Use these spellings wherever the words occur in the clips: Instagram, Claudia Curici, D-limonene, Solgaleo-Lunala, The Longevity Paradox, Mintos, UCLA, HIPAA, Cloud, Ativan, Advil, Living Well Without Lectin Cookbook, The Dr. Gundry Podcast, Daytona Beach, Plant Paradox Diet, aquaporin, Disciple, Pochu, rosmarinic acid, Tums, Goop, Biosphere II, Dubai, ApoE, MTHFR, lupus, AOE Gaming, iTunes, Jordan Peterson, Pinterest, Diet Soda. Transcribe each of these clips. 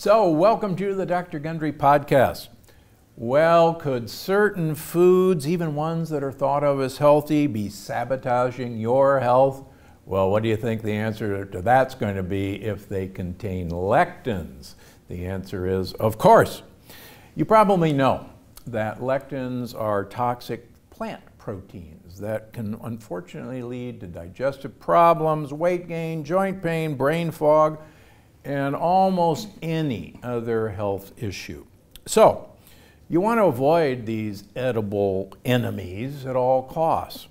So, welcome to the Dr. Gundry Podcast. Well, could certain foods, even ones that are thought of as healthy, be sabotaging your health? Well, what do you think the answer to that's going to be if they contain lectins? The answer is, of course. You probably know that lectins are toxic plant proteins that can unfortunately lead to digestive problems, weight gain, joint pain, brain fog, and almost any other health issue. So, you want to avoid these edible enemies at all costs.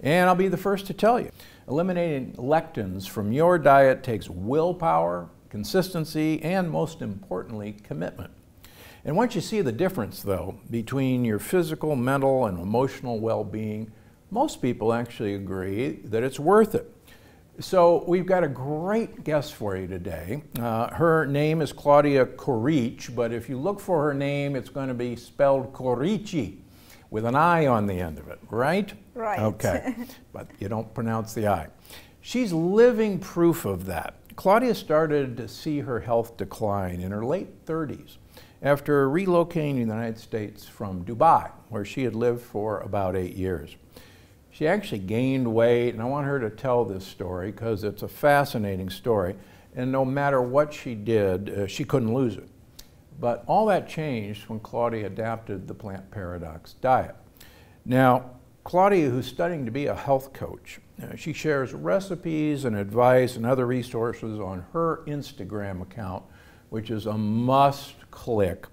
And I'll be the first to tell you, eliminating lectins from your diet takes willpower, consistency, and most importantly, commitment. And once you see the difference, though, between your physical, mental, and emotional well-being, most people actually agree that it's worth it. So we've got a great guest for you today. Her name is Claudia Curici, but if you look for her name, it's going to be spelled Curici with an I on the end of it, right? Right. Okay, but you don't pronounce the I. She's living proof of that. Claudia started to see her health decline in her late 30s after relocating to the United States from Dubai, where she had lived for about 8 years. She actually gained weight, and I want her to tell this story because it's a fascinating story, and no matter what she did, she couldn't lose it. But all that changed when Claudia adapted the Plant Paradox Diet. Now, Claudia, who's studying to be a health coach, she shares recipes and advice and other resources on her Instagram account, which is a must-click.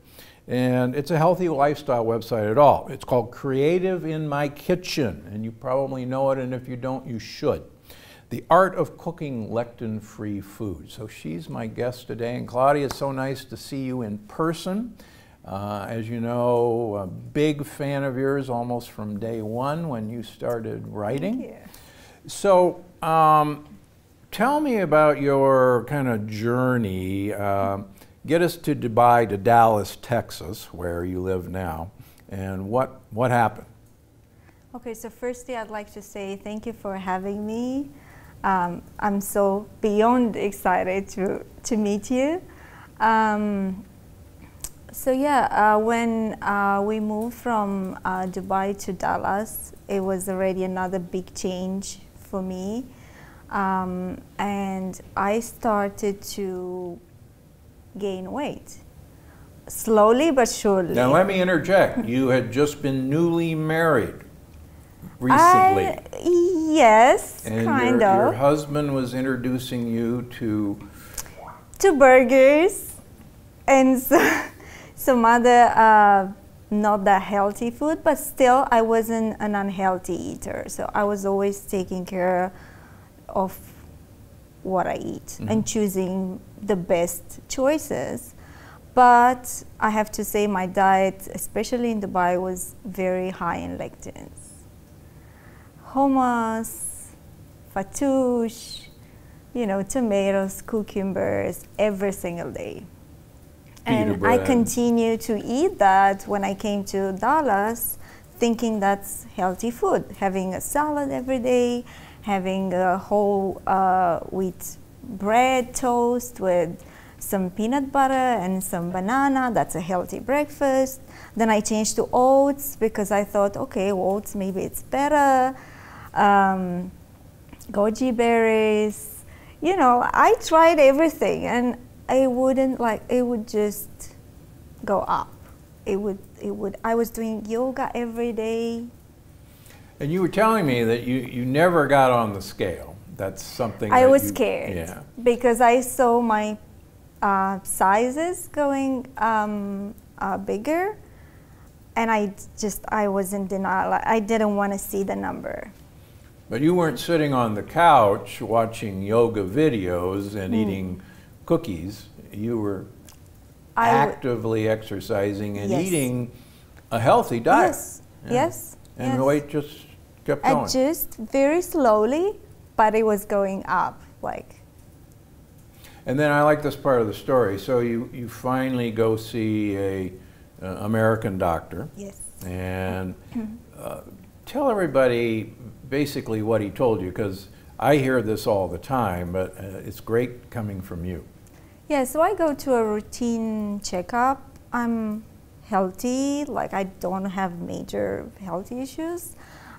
And it's a healthy lifestyle website at all. It's called Creative in My Kitchen, and you probably know it, and if you don't, you should. The art of cooking lectin-free food. So she's my guest today, and Claudia, it's so nice to see you in person. As you know, a big fan of yours almost from day one when you started writing. Thank you. So tell me about your kind of journey. Get us to Dubai, to Dallas, Texas, where you live now, and what happened? Okay, so firstly, I'd like to say thank you for having me. I'm so beyond excited to meet you. So yeah, when we moved from Dubai to Dallas, it was already another big change for me. And I started to gain weight, slowly but surely. Now let me interject, you had just been newly married recently. Yes, and kind of. Your husband was introducing you to burgers and some other not that healthy food, but still I wasn't an unhealthy eater, so I was always taking care of what I eat and choosing the best choices. But I have to say my diet, especially in Dubai, was very high in lectins. Hummus, fattoush, you know, tomatoes, cucumbers, every single day. And I continued to eat that when I came to Dallas, thinking that's healthy food, having a salad every day, having a whole wheat bread toast with some peanut butter and some banana. That's a healthy breakfast. Then I changed to oats because I thought, okay, oats, maybe it's better. Goji berries. You know, I tried everything and I wouldn't like, it would just go up. I was doing yoga every day. And you were telling me that you never got on the scale. That's something I was scared, yeah, because I saw my sizes going bigger, and I was in denial. I didn't want to see the number. But you weren't sitting on the couch watching yoga videos and eating cookies. You were actively exercising and eating a healthy diet. Yes. Yeah. Yes. And the weight just kept going. And just very slowly, but it was going up, like. And then I like this part of the story. So you finally go see a American doctor. Yes. And tell everybody basically what he told you, because I hear this all the time, but it's great coming from you. Yeah, so I go to a routine checkup. I'm healthy, like I don't have major health issues.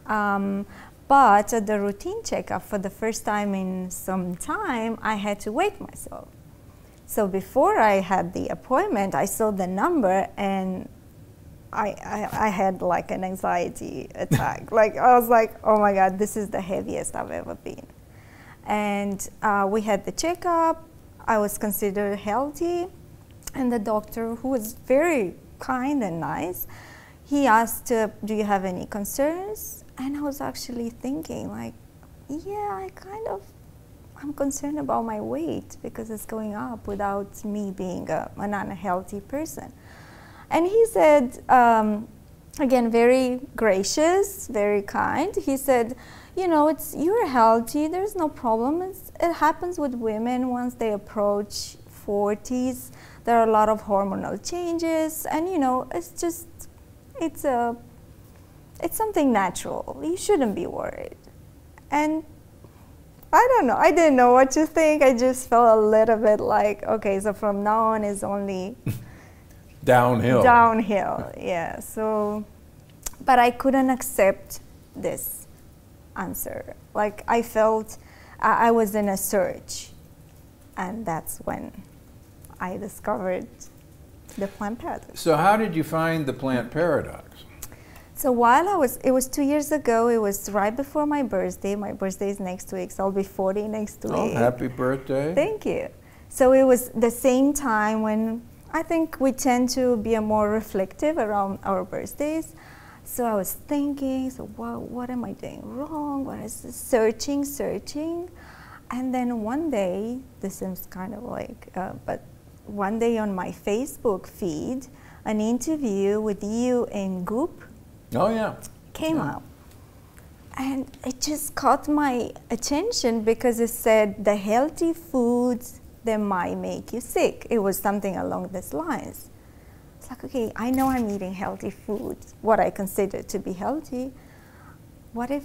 But at the routine checkup, for the first time in some time, I had to weigh myself. So before I had the appointment, I saw the number and I had like an anxiety attack. Like I was like, oh my God, this is the heaviest I've ever been. And we had the checkup. I was considered healthy. And the doctor, who was very kind and nice, he asked, do you have any concerns? And I was actually thinking like, yeah, I'm concerned about my weight because it's going up without me being an unhealthy person. And he said, again, very gracious, very kind. He said, you know, you're healthy, there's no problem. It happens with women once they approach 40s. There are a lot of hormonal changes and, you know, it's something natural. You shouldn't be worried. And I don't know, I didn't know what to think. I just felt a little bit like, okay, so from now on it's only downhill. Downhill, yeah. So, but I couldn't accept this answer. Like I felt I was in a surge, and that's when I discovered the Plant Paradox. So how did you find the Plant Paradox? So it was 2 years ago, it was right before my birthday. My birthday is next week, so I'll be 40 next week. Oh, happy birthday. Thank you. So it was the same time when I think we tend to be more reflective around our birthdays. So I was thinking, so what am I doing wrong? What is this? Searching. And then one day, this seems kind of like, but one day on my Facebook feed, an interview with you and Goop. Oh yeah. Came up. And it just caught my attention because it said the healthy foods that might make you sick. It was something along these lines. It's like, okay, I know I'm eating healthy food, what I consider to be healthy. What if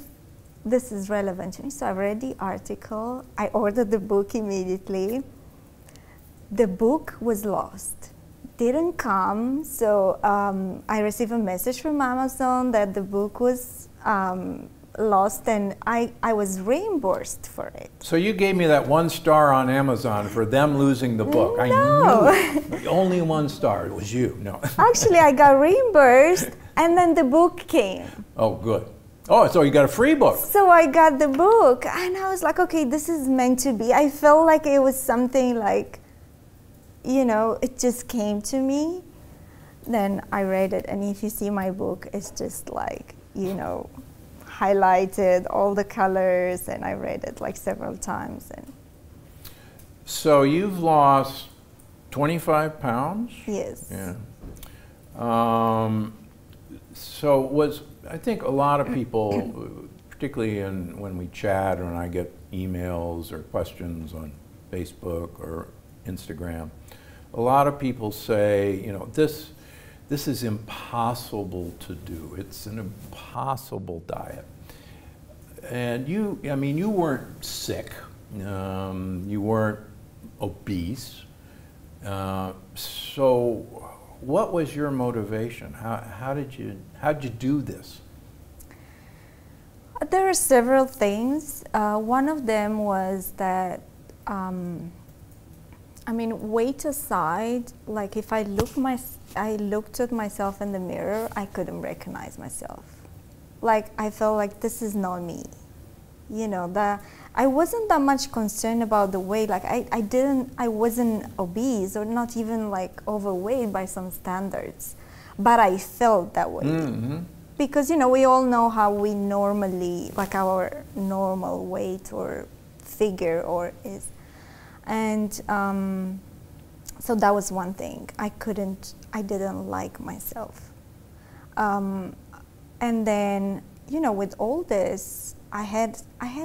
this is relevant to me? So I read the article, I ordered the book immediately. The book was lost. Didn't come, so I received a message from Amazon that the book was lost, and I was reimbursed for it. So you gave me that 1 star on Amazon for them losing the book. No. I knew it. The only 1 star, it was you. No. Actually, I got reimbursed, and then the book came. Oh, good. Oh, so you got a free book. So I got the book, and I was like, okay, this is meant to be. I felt like it was something like, you know, it just came to me. Then I read it, and if you see my book, it's just like, you know, highlighted all the colors, and I read it like several times. And so you've lost 25 pounds? Yes. Yeah. So I think a lot of people, particularly when we chat or when I get emails or questions on Facebook or Instagram, a lot of people say, you know, this is impossible to do. It's an impossible diet. And you, I mean, you weren't sick. You weren't obese. So what was your motivation? How did you do this? There are several things. One of them was that, I mean, weight aside, like if I looked at myself in the mirror, I couldn't recognize myself. Like I felt like this is not me. You know, I wasn't that much concerned about the weight. Like I wasn't obese or not even like overweight by some standards, but I felt that way. Mm-hmm. Because, you know, we all know how we normally, like our normal weight or figure or is. And so that was one thing. I didn't like myself. And then, you know, with all this, I had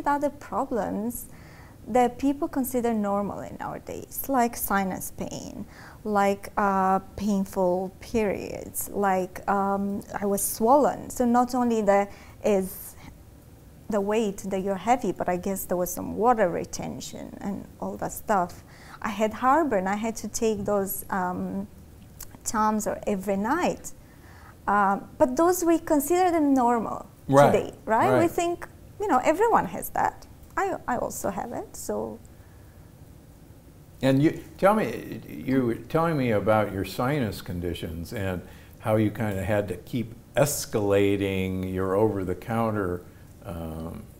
other problems that people consider normal in our days, like sinus pain, like painful periods, like I was swollen. So not only that is the weight that you're heavy, but I guess there was some water retention and all that stuff. I had heartburn. I had to take those Tums or every night. But those, we consider them normal today, right? We think, you know, everyone has that. I also have it, so. And you were telling me about your sinus conditions and how you kind of had to keep escalating your over-the-counter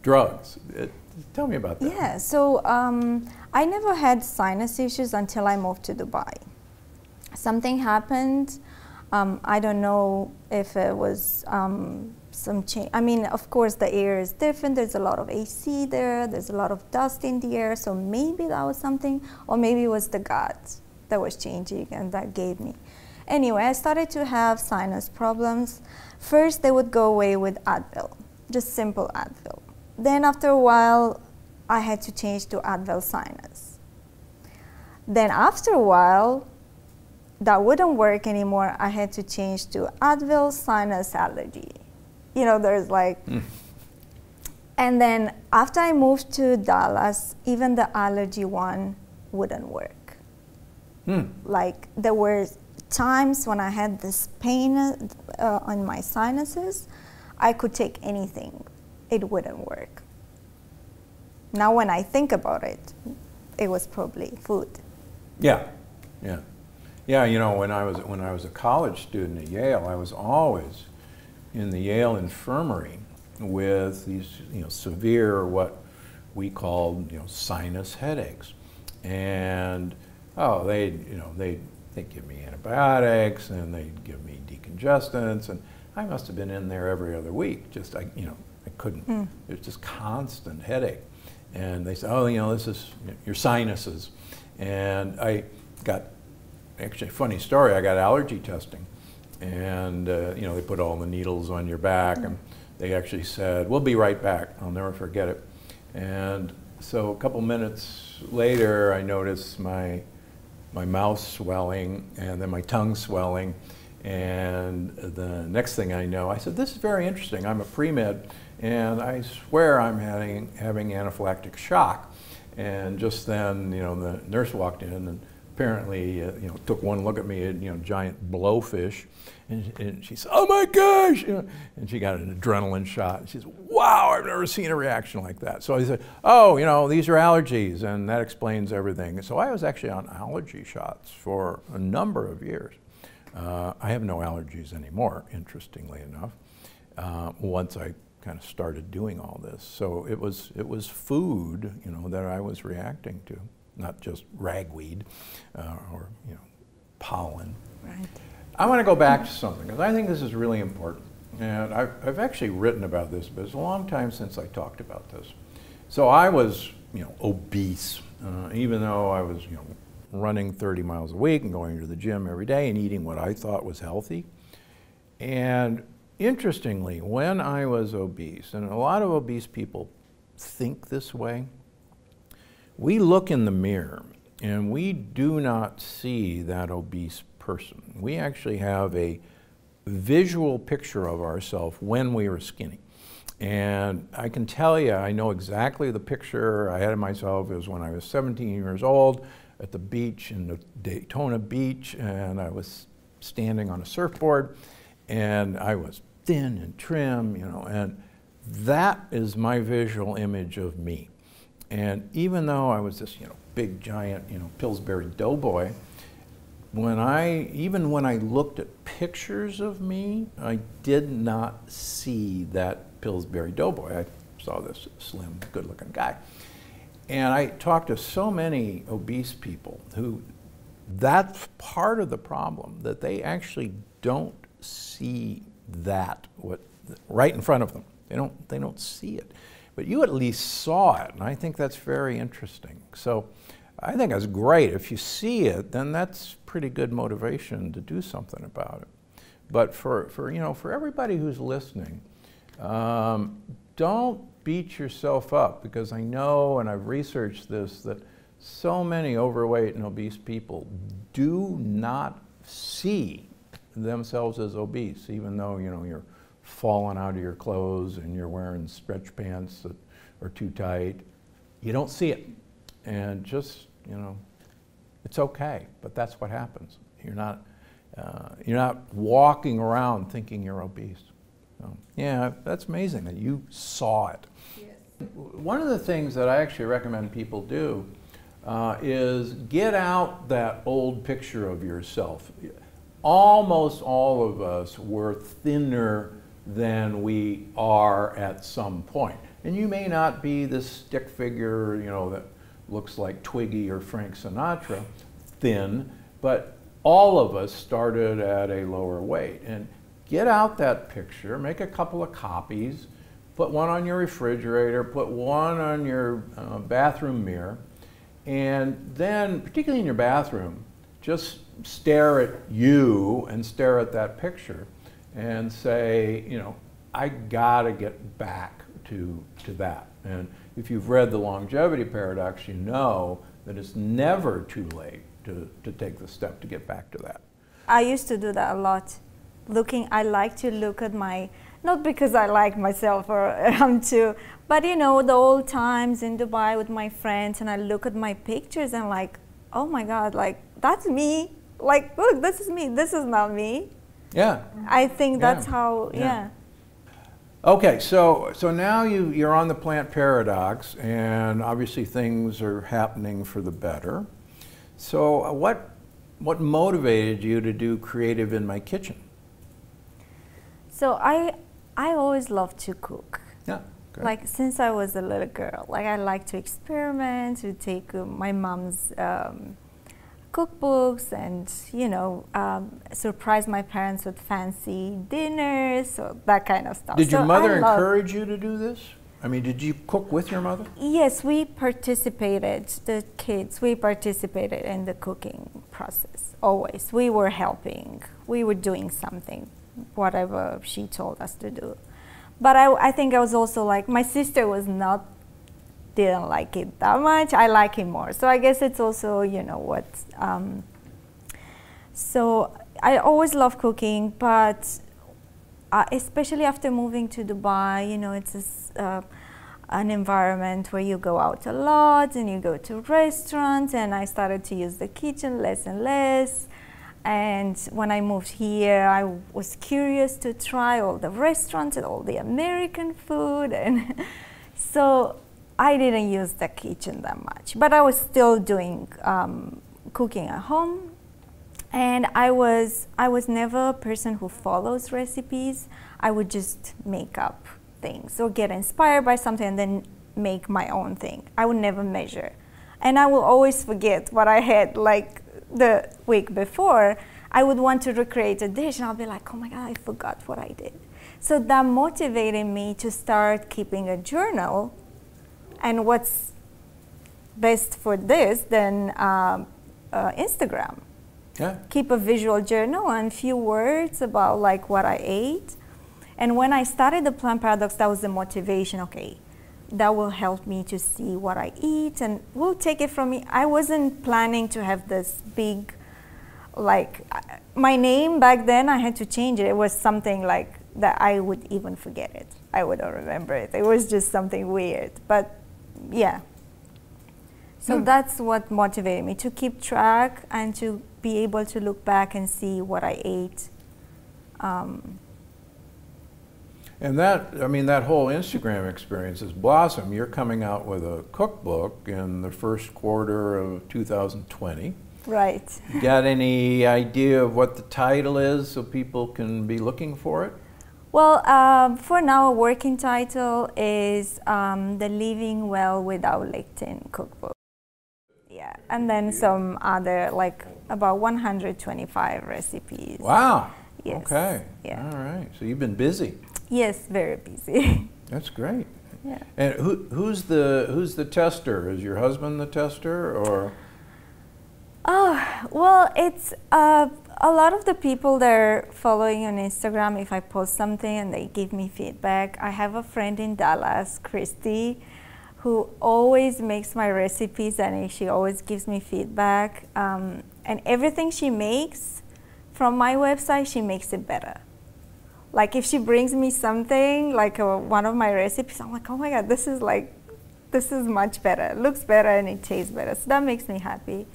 drugs. Tell me about that. Yeah, so I never had sinus issues until I moved to Dubai. Something happened. I don't know if it was some change. I mean, of course, the air is different. There's a lot of AC there. There's a lot of dust in the air. So maybe that was something, or maybe it was the gut that was changing and that gave me. Anyway, I started to have sinus problems. First, they would go away with Advil, just simple Advil. Then after a while, I had to change to Advil Sinus. Then after a while, that wouldn't work anymore. I had to change to Advil Sinus Allergy. You know, there's like, and then after I moved to Dallas, even the allergy one wouldn't work. Like, there were times when I had this pain on my sinuses, I could take anything. It wouldn't work. Now when I think about it, it was probably food. Yeah, yeah. Yeah, you know, when I was a college student at Yale, I was always in the Yale infirmary with these, you know, severe, what we called, you know, sinus headaches. And oh, they'd give me antibiotics and they'd give me decongestants, and I must have been in there every other week. Just I couldn't. It was just constant headache. And they said, oh, you know, this is your sinuses. And I got, actually, funny story, I got allergy testing, and you know, they put all the needles on your back, and they actually said, we'll be right back. I'll never forget it. And so a couple minutes later, I noticed my mouth swelling, and then my tongue swelling, and the next thing I know, I said, this is very interesting. I'm a pre-med, and I swear I'm having anaphylactic shock. And just then, you know, the nurse walked in, and apparently, you know, took one look at me, and, you know, giant blowfish, and she said, oh my gosh, you know, and she got an adrenaline shot. And she said, wow, I've never seen a reaction like that. So I said, oh, you know, these are allergies, and that explains everything. So I was actually on allergy shots for a number of years. I have no allergies anymore, interestingly enough, once I kind of started doing all this. So it was food, you know, that I was reacting to. Not just ragweed or, you know, pollen. Right. I want to go back to something, because I think this is really important. And I've actually written about this, but it's a long time since I talked about this. So I was, you know, obese, even though I was, you know, running 30 miles a week and going to the gym every day and eating what I thought was healthy. And interestingly, when I was obese, and a lot of obese people think this way, we look in the mirror and we do not see that obese person. We actually have a visual picture of ourselves when we were skinny. And I can tell you, I know exactly the picture I had of myself. It was when I was 17 years old at the beach in Daytona Beach, and I was standing on a surfboard, and I was thin and trim, you know, and that is my visual image of me. And even though I was this, you know, big giant, you know, Pillsbury Doughboy, even when I looked at pictures of me, I did not see that Pillsbury Doughboy. I saw this slim, good-looking guy. And I talked to so many obese people who, that's part of the problem, that they actually don't see that right in front of them. They don't see it. But you at least saw it, and I think that's very interesting. So I think that's great. If you see it, then that's pretty good motivation to do something about it. But for everybody who's listening, don't beat yourself up, because I know, and I've researched this, that so many overweight and obese people do not see themselves as obese, even though, you know, you're falling out of your clothes and you're wearing stretch pants that are too tight. You don't see it. And just, you know, it's okay, but that's what happens. You're not walking around thinking you're obese. So, yeah, that's amazing that you saw it. Yes. One of the things that I actually recommend people do is get out that old picture of yourself. Almost all of us were thinner than we are at some point. And you may not be this stick figure, you know, that looks like Twiggy or Frank Sinatra, thin, but all of us started at a lower weight. And get out that picture, make a couple of copies, put one on your refrigerator, put one on your bathroom mirror, and then, particularly in your bathroom, just stare at you and stare at that picture and say, you know, I gotta get back to that. And if you've read The Longevity Paradox, you know that it's never too late to take the step to get back to that. I used to do that a lot. I like to look at my, not because I like myself or I'm too, but you know, the old times in Dubai with my friends, and I look at my pictures and like, oh my God, like, that's me. Like, look, this is me. This is not me. Yeah. I think that's how, yeah. Okay, so now you're on the Plant Paradox, and obviously things are happening for the better. So what motivated you to do Creative in My Kitchen? So I always loved to cook. Yeah. Okay. Like since I was a little girl, like I like to experiment, to take my mom's cookbooks and, you know, surprise my parents with fancy dinners, so that kind of stuff. Did your mother encourage you to do this? I mean, did you cook with your mother? Yes, we participated, the kids, we participated in the cooking process, always. We were helping, we were doing something, whatever she told us to do. But I think I was also like, my sister was not, didn't like it that much. I like it more. So I guess it's also, you know, what. So I always love cooking, but especially after moving to Dubai, you know, it's an environment where you go out a lot and you go to restaurants, and I started to use the kitchen less and less. And when I moved here, I was curious to try all the restaurants and all the American food. And so I didn't use the kitchen that much, but I was still doing cooking at home, and I was never a person who follows recipes. I would just make up things or get inspired by something and then make my own thing. I would never measure, and I will always forget what I had like the week before. I would want to recreate a dish and I'll be like, oh my God, I forgot what I did. So that motivated me to start keeping a journal. And what's best for this than Instagram? Yeah. Keep a visual journal and few words about like what I ate. And when I started the Plant Paradox, that was the motivation. Okay, that will help me to see what I eat, and will take it from me. I wasn't planning to have this big, like my name back then. I had to change it. It was something like that I would even forget it. I wouldn't remember it. It was just something weird, but yeah. So that's what motivated me, to keep track and to be able to look back and see what I ate. And that, I mean, that whole Instagram experience has blossomed. You're coming out with a cookbook in the first quarter of 2020. Right. You got any idea of what the title is so people can be looking for it? Well, for now, a working title is The Living Well Without Lectin Cookbook. Yeah, and then some other, like about 125 recipes. Wow. Yes. Okay. Yeah. All right. So you've been busy. Yes, very busy. That's great. Yeah. And who's the tester? Is your husband the tester, or? Oh, well, it's a lot of the people that are following on Instagram. If I post something and they give me feedback, I have a friend in Dallas, Christy, who always makes my recipes, and she always gives me feedback. And everything she makes from my website, she makes it better. Like if she brings me something, like one of my recipes, I'm like, oh my God, this is much better. It looks better and it tastes better. So that makes me happy.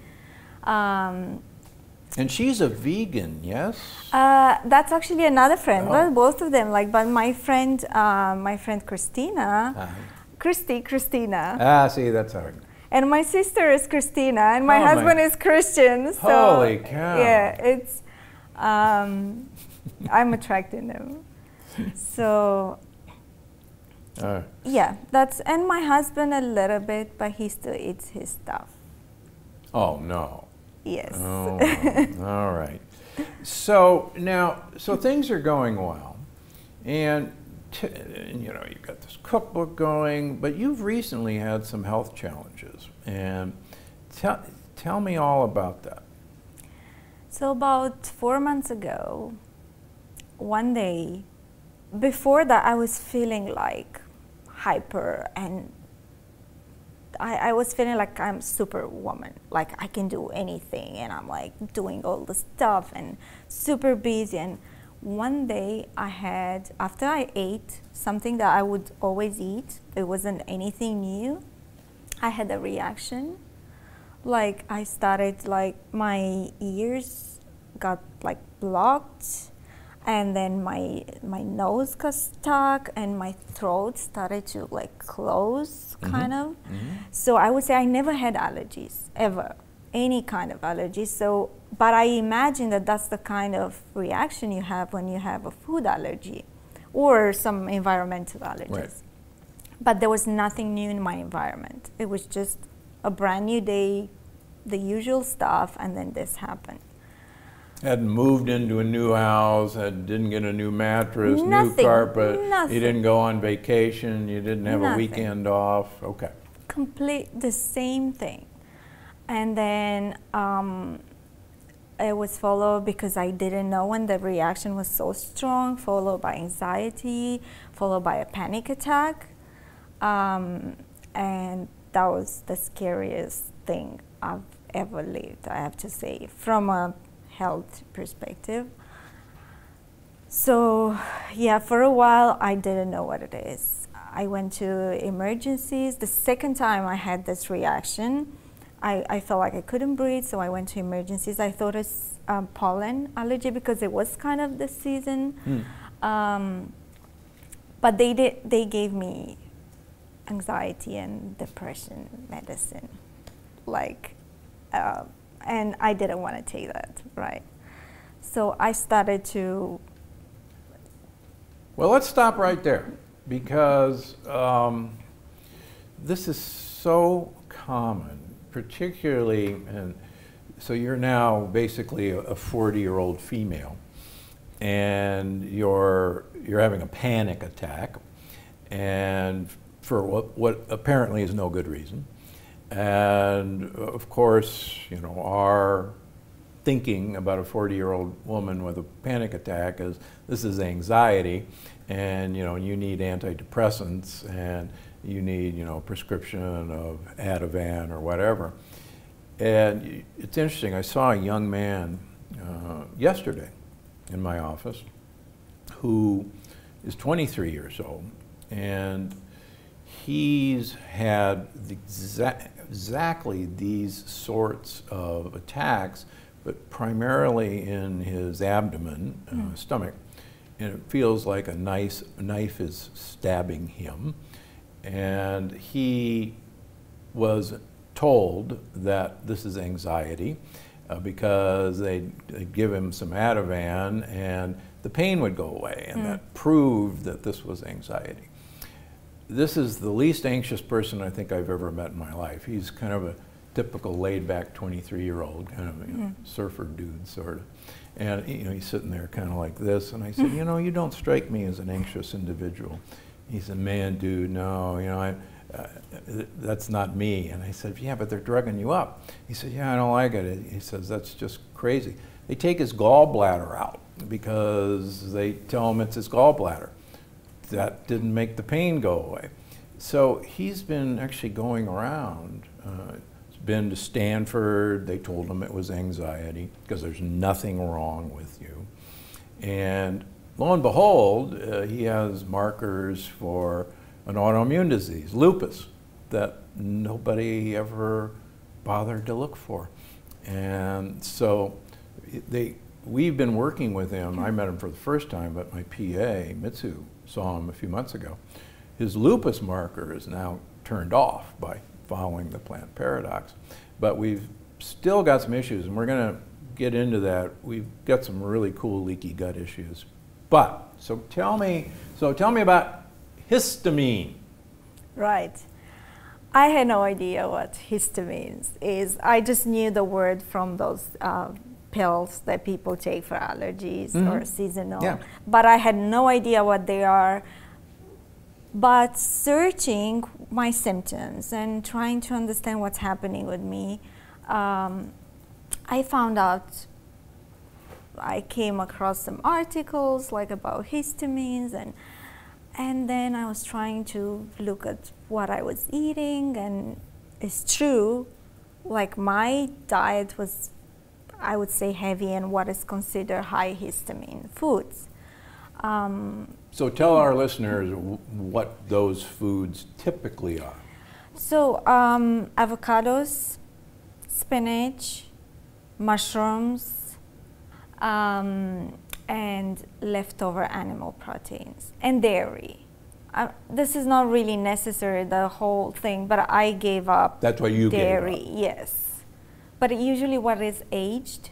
And she's a vegan, yes? That's actually another friend. Oh. Well, both of them. Like, but my friend Christina, Christina. Ah, see, that's hard. And my sister is Christina, and my husband is Christian. So holy cow! Yeah, it's. I'm attracting them. So. Yeah, that's and my husband a little bit, but he still eats his stuff. Oh no. Yes. Oh, all right. So now, so things are going well, and you know you've got this cookbook going, but you've recently had some health challenges, and tell me all about that. So about 4 months ago, one day, before that I was feeling like hyper and. I was feeling like I'm superwoman, like I can do anything, and I'm like doing all the stuff and super busy. And one day I had, after I ate something that I would always eat, it wasn't anything new, I had a reaction. Like I started, like my ears got like blocked, and then my nose got stuck, and my throat started to like close, kind of. So I would say I never had allergies, ever, any kind of allergies. So, but I imagine that that's the kind of reaction you have when you have a food allergy or some environmental allergies. Right. But there was nothing new in my environment. It was just a brand new day, the usual stuff, and then this happened. Hadn't moved into a new house, didn't get a new mattress, new carpet, you didn't go on vacation, you didn't have a weekend off, okay. Complete the same thing. And then it was followed, because I didn't know when the reaction was so strong, followed by anxiety, followed by a panic attack. And that was the scariest thing I've ever lived, I have to say, from a health perspective. So yeah, for a while I didn't know what it is. I went to emergencies. The second time I had this reaction, I felt like I couldn't breathe, so I went to emergencies. I thought it's pollen allergy, because it was kind of the season. But they gave me anxiety and depression medicine, like and I didn't want to take that, right? So I started to... Well, let's stop right there, because this is so common, particularly, and so you're now basically a 40-year-old female, and you're having a panic attack, and for what apparently is no good reason. And of course, you know, our thinking about a 40-year-old woman with a panic attack is this is anxiety, and you know, you need antidepressants, and you need, you know, prescription of Ativan or whatever. And it's interesting, I saw a young man yesterday in my office who is 23 years old, and he's had exactly these sorts of attacks, but primarily in his abdomen, stomach, and it feels like a knife is stabbing him. And he was told that this is anxiety because they'd give him some Ativan and the pain would go away, and that proved that this was anxiety. This is the least anxious person I think I've ever met in my life. He's kind of a typical laid-back 23-year-old, kind of, you know, surfer dude sort of. And you know, he's sitting there kind of like this, and I said, you know, you don't strike me as an anxious individual. He said, man, dude, no, you know, that's not me. And I said, yeah, but they're drugging you up. He said, yeah, I don't like it. He says, that's just crazy. They take his gallbladder out because they tell him it's his gallbladder. That didn't make the pain go away. So he's been actually going around. He's been to Stanford. They told him it was anxiety because there's nothing wrong with you. And lo and behold, he has markers for an autoimmune disease, lupus, that nobody ever bothered to look for. And so we've been working with him. I met him for the first time, but my PA, Mitsu, saw him a few months ago. His lupus marker is now turned off by following the Plant Paradox. But we've still got some issues, and we're going to get into that. We've got some really cool leaky gut issues. But, so tell me about histamine. Right. I had no idea what histamine is. I just knew the word from those pills that people take for allergies or seasonal. Yeah. But I had no idea what they are. But searching my symptoms and trying to understand what's happening with me, I found out, I came across some articles like about histamines, and then I was trying to look at what I was eating, and it's true, like my diet was, I would say, heavy in what is considered high histamine foods. So tell our listeners what those foods typically are. So avocados, spinach, mushrooms, and leftover animal proteins, and dairy. This is not really necessary, the whole thing, but I gave up. That's why you dairy, gave up. Yes. But usually what is aged,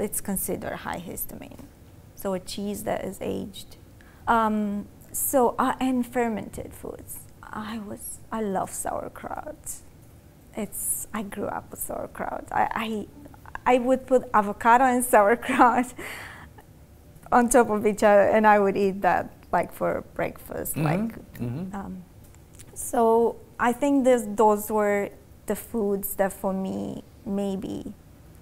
it's considered high histamine. So a cheese that is aged. And fermented foods. I love sauerkraut. I grew up with sauerkraut. I would put avocado and sauerkraut on top of each other, and I would eat that like for breakfast. Mm-hmm. So I think those were the foods that for me maybe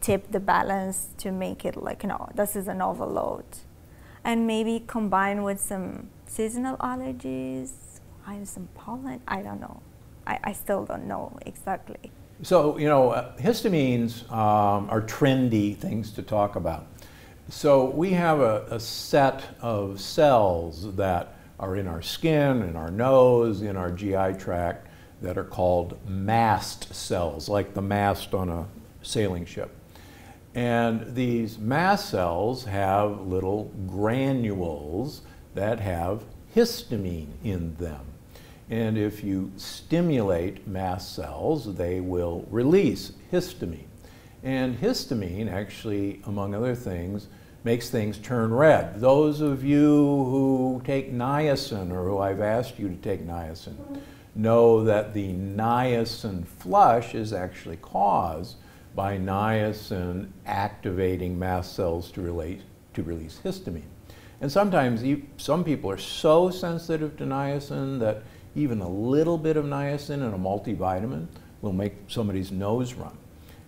tipped the balance to make it like, no, this is an overload. And maybe combined with some seasonal allergies, some pollen, I don't know. I still don't know exactly. So, you know, histamines are trendy things to talk about. So we have a set of cells that are in our skin, in our nose, in our GI tract that are called mast cells, like the mast on a sailing ship. And these mast cells have little granules that have histamine in them. And if you stimulate mast cells, they will release histamine. And histamine actually, among other things, makes things turn red. Those of you who take niacin, or who I've asked you to take niacin, know that the niacin flush is actually caused by niacin activating mast cells to release histamine. And sometimes some people are so sensitive to niacin that even a little bit of niacin in a multivitamin will make somebody's nose run.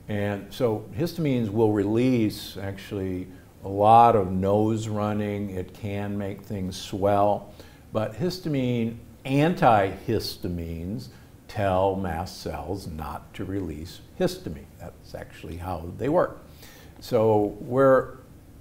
And so histamines will release actually a lot of nose running. It can make things swell. But antihistamines tell mast cells not to release histamine. That's actually how they work. So we're,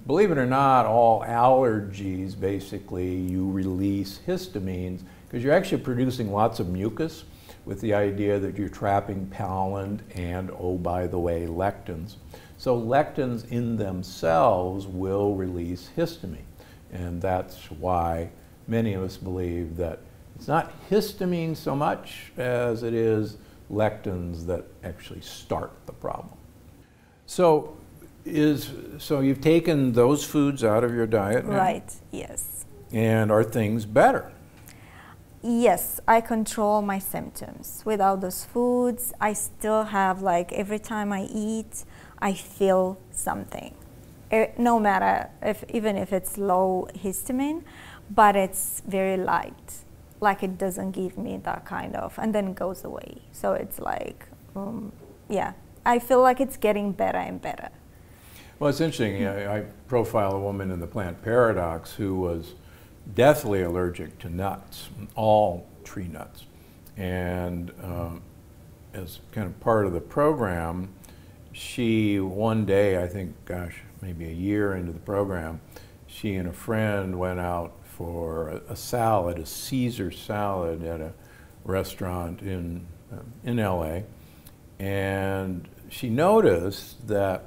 believe it or not, all allergies, basically, you release histamines because you're actually producing lots of mucus with the idea that you're trapping pollen and, oh, by the way, lectins. So lectins in themselves will release histamine. And that's why many of us believe that it's not histamine so much as it is lectins that actually start the problem. So you've taken those foods out of your diet now? Right, yes. And are things better? Yes, I control my symptoms. Without those foods, I still have, like, every time I eat, I feel something. No matter, even if it's low histamine, but it's very light. Like, it doesn't give me that kind of, and then goes away. So it's like, yeah, I feel like it's getting better and better. Well, it's interesting. I profile a woman in the Plant Paradox who was deathly allergic to nuts, all tree nuts. And as kind of part of the program, she one day, I think, gosh, maybe a year into the program, she and a friend went out for a salad, a Caesar salad at a restaurant in LA. And she noticed that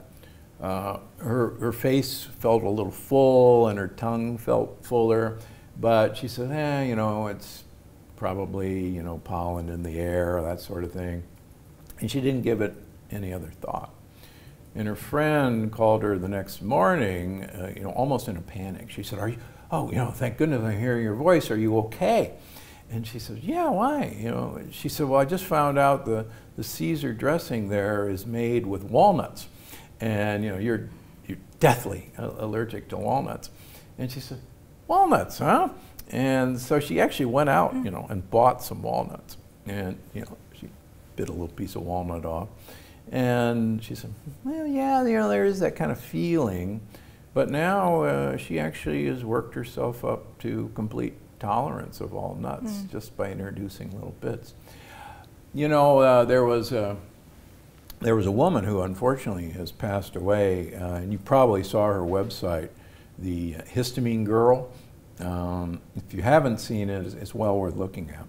her face felt a little full and her tongue felt fuller, but she said, eh, you know, it's probably, you know, pollen in the air, that sort of thing. And she didn't give it any other thought. And her friend called her the next morning, you know, almost in a panic. She said, are you, oh, you know, thank goodness I hear your voice, are you okay? And she said, yeah, why? You know, she said, well, I just found out the Caesar dressing there is made with walnuts. And, you know, you're deathly allergic to walnuts. And she said, walnuts, huh? And so she actually went out, you know, and bought some walnuts. And, you know, she bit a little piece of walnut off. And she said, well, yeah, you know, there is that kind of feeling. But now she actually has worked herself up to complete tolerance of all nuts just by introducing little bits. You know, there was a woman who unfortunately has passed away, and you probably saw her website, The Histamine Girl. If you haven't seen it, it's well worth looking at.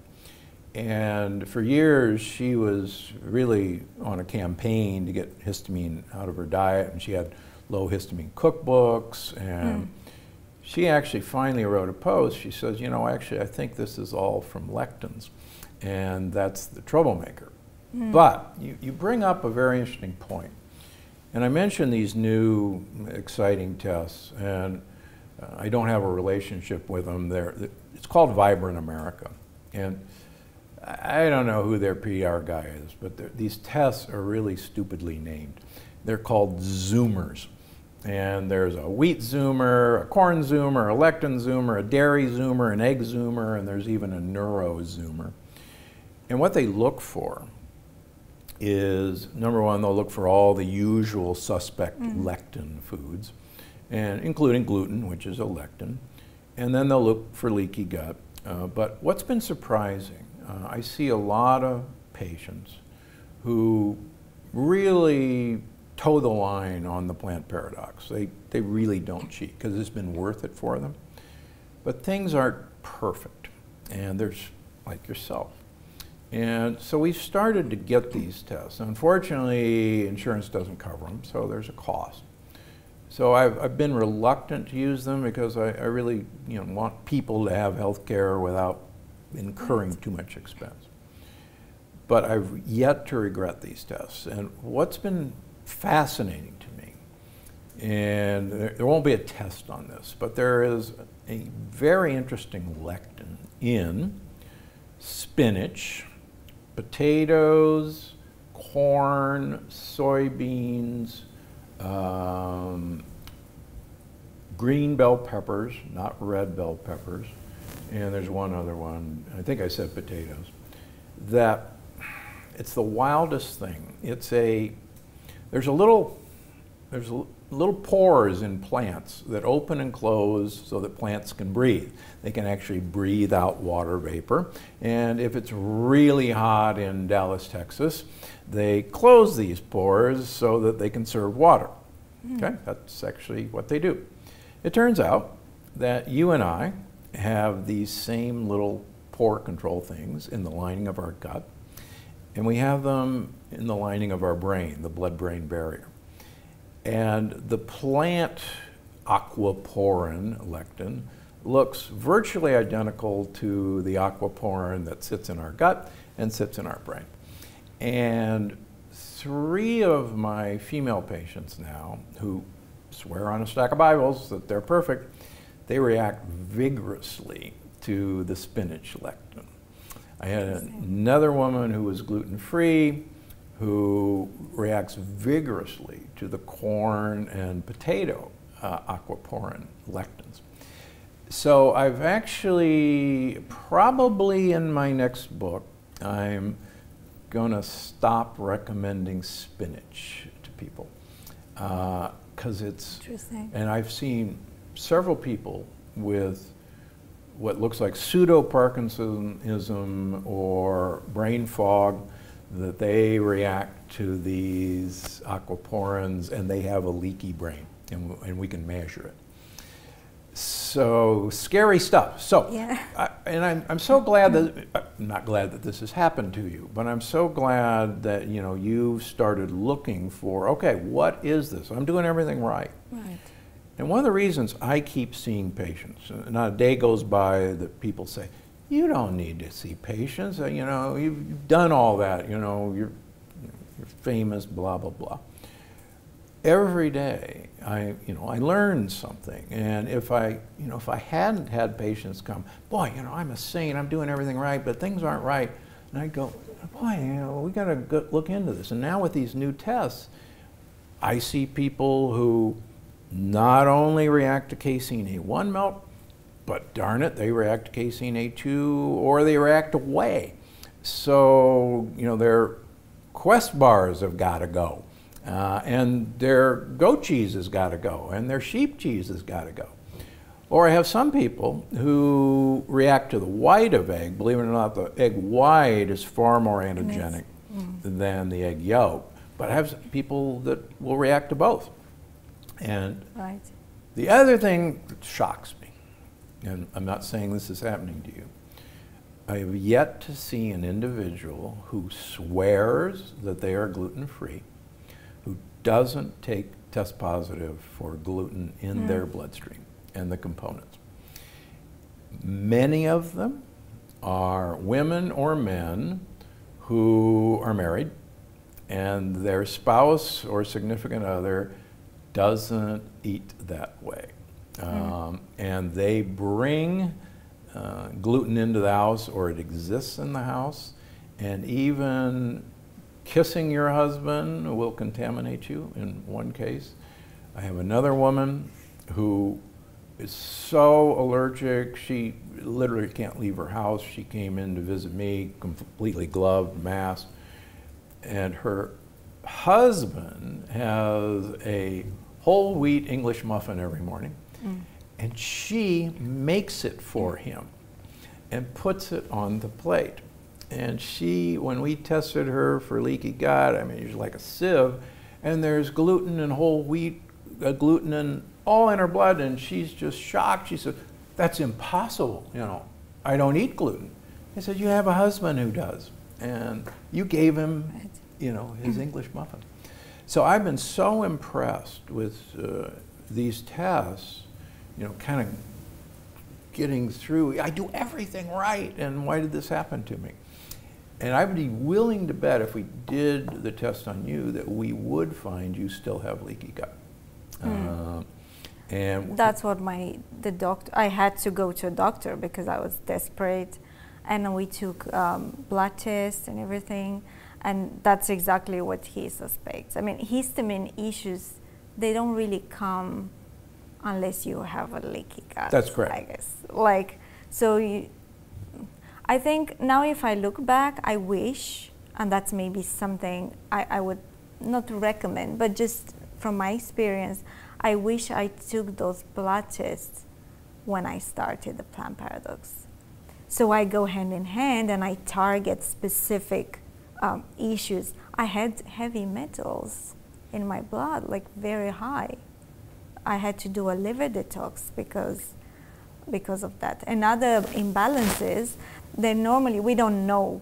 And for years, she was really on a campaign to get histamine out of her diet, and she had low histamine cookbooks. And she actually finally wrote a post. She says, you know, actually, I think this is all from lectins, and that's the troublemaker. But you bring up a very interesting point. And I mentioned these new exciting tests, and I don't have a relationship with them. It's called Vibrant America. And I don't know who their PR guy is, but these tests are really stupidly named. They're called Zoomers. And there's a wheat Zoomer, a corn Zoomer, a lectin Zoomer, a dairy Zoomer, an egg Zoomer, and there's even a neuro Zoomer. And what they look for is, number one, they'll look for all the usual suspect lectin foods, and including gluten, which is a lectin. And then they'll look for leaky gut. But what's been surprising, I see a lot of patients who really toe the line on the plant paradox. They really don't cheat because it's been worth it for them. But things aren't perfect, and there's like yourself. And so we've started to get these tests. Unfortunately, insurance doesn't cover them, so there's a cost. So I've been reluctant to use them because I really, you know, want people to have health care without incurring too much expense. But I've yet to regret these tests. And what's been fascinating to me, and there won't be a test on this, but there is a very interesting lectin in spinach, potatoes, corn, soybeans, green bell peppers, not red bell peppers, and there's one other one, I think I said potatoes, that it's the wildest thing. It's a, there's little pores in plants that open and close so that plants can breathe. They can actually breathe out water vapor. And if it's really hot in Dallas, Texas, they close these pores so that they can serve water. Okay, that's actually what they do. It turns out that you and I have these same little pore control things in the lining of our gut, and we have them in the lining of our brain, the blood-brain barrier. And the plant aquaporin lectin looks virtually identical to the aquaporin that sits in our gut and sits in our brain. And three of my female patients now, who swear on a stack of Bibles that they're perfect, they react vigorously to the spinach lectin. I had another woman who was gluten-free, who reacts vigorously to the corn and potato aquaporin lectins. So I've actually, probably in my next book, I'm gonna stop recommending spinach to people. 'Cause it's, interesting. And I've seen several people with what looks like pseudo-Parkinsonism or brain fog, that they react to these aquaporins and they have a leaky brain, and we can measure it. So scary stuff. So, yeah. I'm so glad that, I'm not glad that this has happened to you, but I'm so glad that, you know, you've started looking for, okay, what is this? I'm doing everything right. Right. And one of the reasons I keep seeing patients, not a day goes by that people say, you don't need to see patients, you know, you've done all that, you know, you're famous, blah, blah, blah. Every day, I learn something, and if I hadn't had patients come, boy, you know, I'm a saint, I'm doing everything right, but things aren't right, and I'd go, boy, you know, we gotta go look into this. And now with these new tests, I see people who not only react to casein A1 milk, but darn it, they react to casein A2, or they react to whey. So, you know, their Quest bars have gotta go. And their goat cheese has got to go, and their sheep cheese has got to go. Or I have some people who react to the white of egg. Believe it or not, the egg white is far more antigenic than the egg yolk. But I have people that will react to both. And right. The other thing that shocks me, and I'm not saying this is happening to you, I have yet to see an individual who swears that they are gluten-free, doesn't take test positive for gluten in their bloodstream and the components. Many of them are women or men who are married and their spouse or significant other doesn't eat that way. And they bring gluten into the house, or it exists in the house, and even kissing your husband will contaminate you in one case. I have another woman who is so allergic, she literally can't leave her house. She came in to visit me, completely gloved, masked, and her husband has a whole wheat English muffin every morning, and she makes it for him and puts it on the plate. And she, when we tested her for leaky gut, I mean, it was like a sieve, and there's gluten and whole wheat, gluten and all in her blood, and she's just shocked. She said, that's impossible, you know, I don't eat gluten. I said, you have a husband who does, and you gave him, you know, his English muffin. So I've been so impressed with these tests, you know, kind of getting through, I do everything right, and why did this happen to me? And I would be willing to bet if we did the test on you that we would find you still have leaky gut. And that's what the doctor, I had to go to a doctor because I was desperate, and we took blood tests and everything, and that's exactly what he suspects. I mean, histamine issues, they don't really come unless you have a leaky gut. That's correct. I guess. Like, so you, I think now if I look back, I wish, and that's maybe something I would not recommend, but just from my experience, I wish I took those blood tests when I started the Plant Paradox. So I go hand in hand and I target specific issues. I had heavy metals in my blood, like very high. I had to do a liver detox because of that. And other imbalances, they normally, we don't know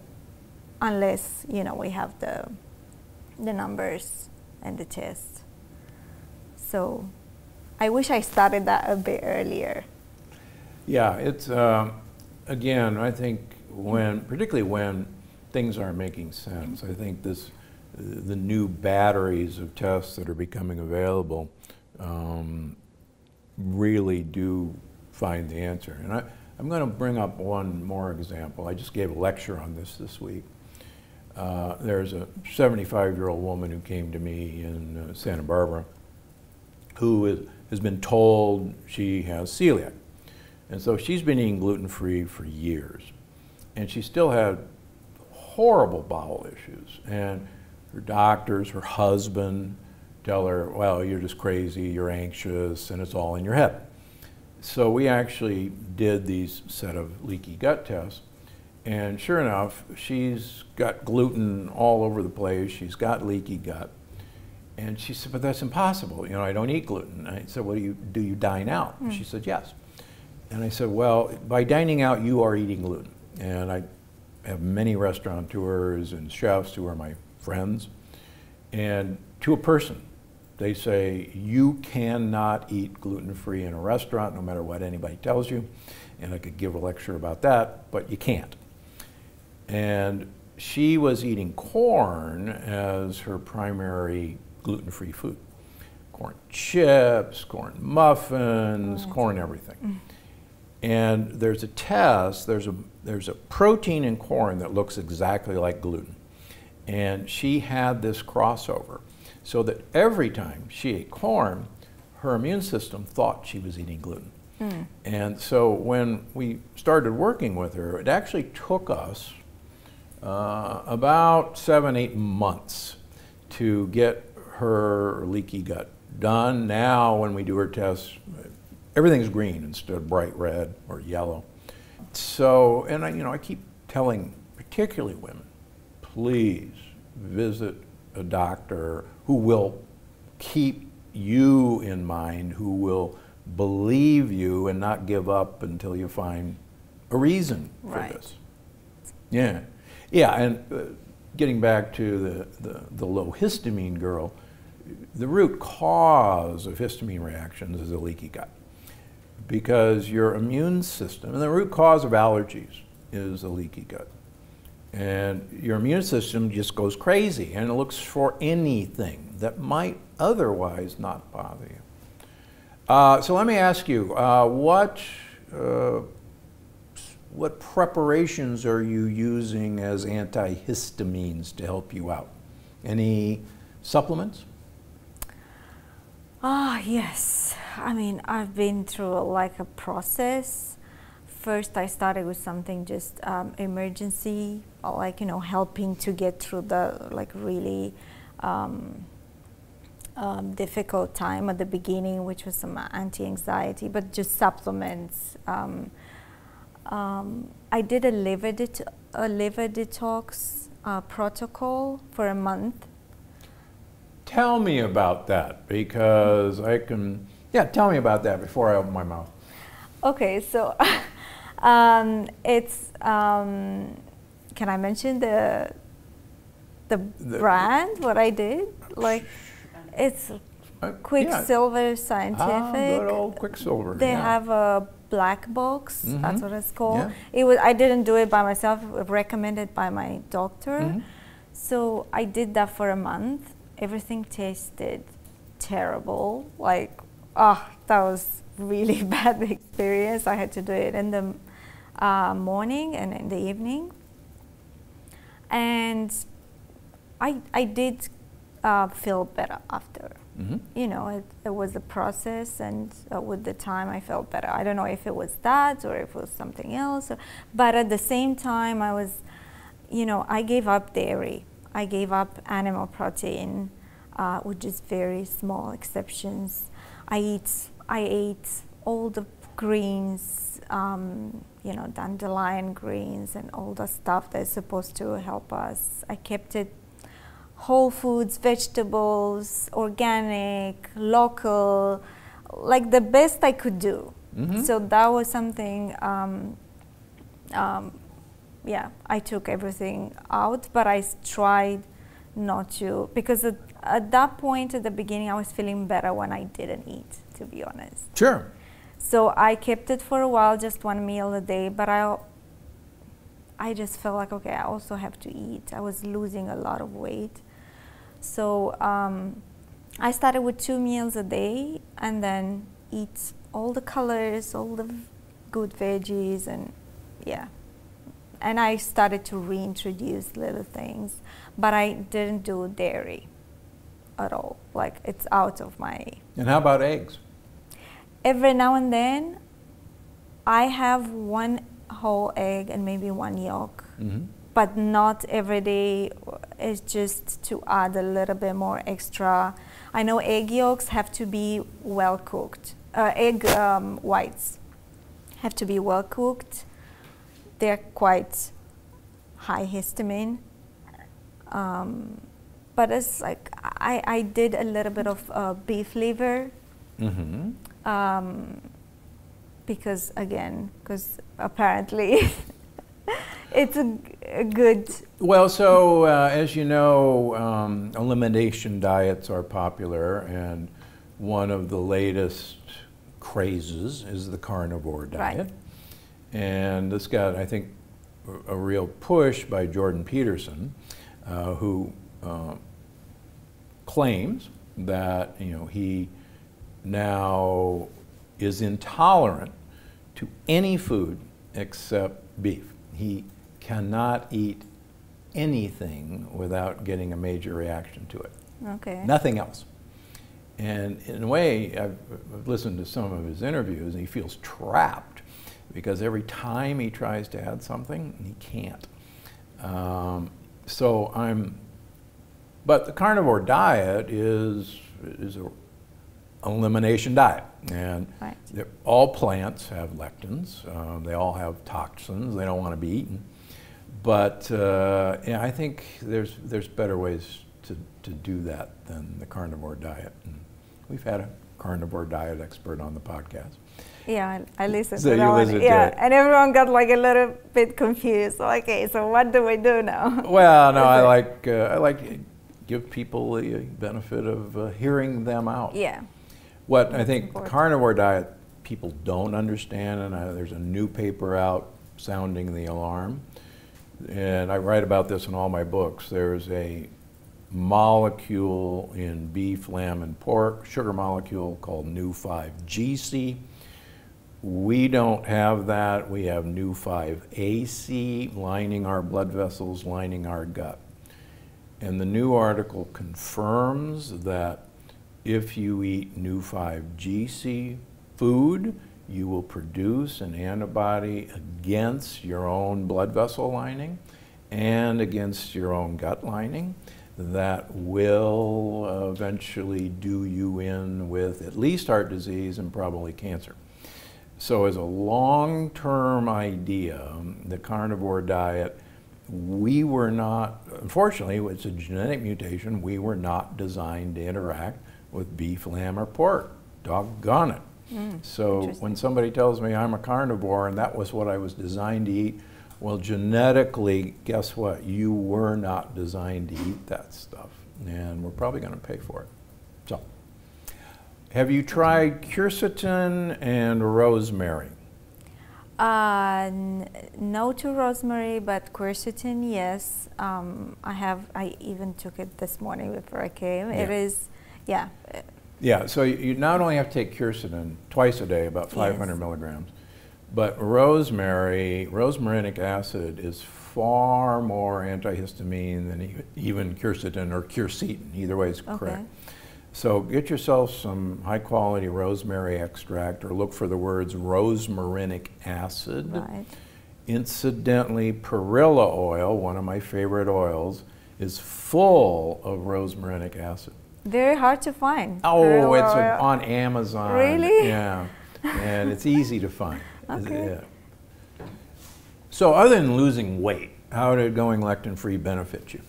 unless, you know, we have the numbers and the test. So I wish I started that a bit earlier. Yeah, it's, again, I think when, particularly when things aren't making sense, I think this, the new batteries of tests that are becoming available really do find the answer. And I'm going to bring up one more example. I just gave a lecture on this week. There's a 75-year-old woman who came to me in Santa Barbara who has been told she has celiac. And so she's been eating gluten-free for years. And she still had horrible bowel issues. And her doctors, her husband, tell her, well, you're just crazy, you're anxious, and it's all in your head. So we actually did these set of leaky gut tests, and sure enough, she's got gluten all over the place, she's got leaky gut, and she said, but that's impossible, you know, I don't eat gluten. I said, well, do you dine out? She said, yes. And I said, well, by dining out, you are eating gluten. And I have many restaurateurs and chefs who are my friends. And to a person, they say, you cannot eat gluten-free in a restaurant, no matter what anybody tells you. And I could give a lecture about that, but you can't. And she was eating corn as her primary gluten-free food. Corn chips, corn muffins, corn everything. And there's a test, there's a protein in corn that looks exactly like gluten. And she had this crossover, so that every time she ate corn, her immune system thought she was eating gluten. Mm. And so when we started working with her, it actually took us about 7, 8 months to get her leaky gut done. Now when we do her tests, everything's green instead of bright red or yellow. So, and I keep telling particularly women, please visit a doctor who will keep you in mind, who will believe you and not give up until you find a reason for this. Yeah. Yeah, and getting back to the low histamine girl, the root cause of histamine reactions is a leaky gut, because your immune system, and the root cause of allergies is a leaky gut. And your immune system just goes crazy and it looks for anything that might otherwise not bother you. So let me ask you, what preparations are you using as antihistamines to help you out? Any supplements? Ah, yes. I mean, I've been through like a process. First, I started with something just emergency, like, helping to get through the like really difficult time at the beginning, which was some anti-anxiety, but just supplements. I did a liver detox protocol for a month. Tell me about that, because I can, tell me about that before I open my mouth. Okay, so can I mention the brand, what I did? Like, it's Quicksilver Scientific. Ah, good old Quicksilver. They have a black box, that's what it's called. Yeah. It was, I didn't do it by myself, recommended by my doctor. So I did that for a month. Everything tasted terrible. Like, that was really bad experience. I had to do it in the morning and in the evening. And I did feel better after. You know, it was a process, and with the time I felt better. I don't know if it was that or if it was something else, but at the same time I was, I gave up dairy. I gave up animal protein, which is very small exceptions. I ate all the greens, dandelion greens and all the stuff that's supposed to help us. I kept it whole foods, vegetables, organic, local, like the best I could do. So that was something, I took everything out, but I tried not to, because at that point, at the beginning, I was feeling better when I didn't eat, to be honest. Sure. So I kept it for a while, just one meal a day, but I just felt like, okay, I also have to eat. I was losing a lot of weight. So I started with 2 meals a day, and then eat all the colors, all the good veggies, and yeah. And I started to reintroduce little things, but I didn't do dairy at all. Like, it's out of my... And how about eggs? Every now and then, I have one whole egg and maybe one yolk, but not every day. It's just to add a little bit more extra. I know egg yolks have to be well cooked. Egg whites have to be well cooked. They're quite high histamine. But it's like, I did a little bit of beef liver. because again, because apparently it's a good... Well, so as you know, elimination diets are popular, and one of the latest crazes is the carnivore diet. Right. And this got, I think, a real push by Jordan Peterson, who claims that, you know, he now is intolerant to any food except beef. He cannot eat anything without getting a major reaction to it. Okay. Nothing else. And in a way, I've listened to some of his interviews, and he feels trapped because every time he tries to add something, he can't. But the carnivore diet is an elimination diet, and right. All plants have lectins. They all have toxins. They don't want to be eaten. But yeah, I think there's better ways to do that than the carnivore diet. And we've had a carnivore diet expert on the podcast. Yeah, I listened to that one. Yeah, and everyone got like a little bit confused. Like, okay, so what do we do now? Well, no, I like to give people the benefit of hearing them out. Yeah. What I think the carnivore diet people don't understand, and there's a new paper out sounding the alarm, and I write about this in all my books. There's a molecule in beef, lamb, and pork, sugar molecule called Nu5GC. We don't have that. We have Nu5AC lining our blood vessels, lining our gut. And the new article confirms that if you eat Nu5GC food, you will produce an antibody against your own blood vessel lining and against your own gut lining that will eventually do you in with at least heart disease and probably cancer. So as a long-term idea, the carnivore diet, we were not, unfortunately, it's a genetic mutation, we were not designed to interact with beef, lamb, or pork. Doggone it. So when somebody tells me I'm a carnivore and that was what I was designed to eat, well, genetically, guess what? You were not designed to eat that stuff, and we're probably going to pay for it. So, have you tried quercetin and rosemary? No to rosemary, but quercetin, yes. I have. I even took it this morning before I came. Yeah. It is, yeah. Yeah, so you not only have to take quercetin twice a day, about 500 yes. milligrams, but rosemary, rosmarinic acid is far more antihistamine than even quercetin or quercetin, either way is correct. Okay. So get yourself some high quality rosemary extract or look for the words rosmarinic acid. Right. Incidentally, perilla oil, one of my favorite oils, is full of rosmarinic acid. Very hard to find. Oh, it's on Amazon. Really? Yeah, and it's easy to find. Okay. Yeah. So other than losing weight, how did going lectin-free benefit you?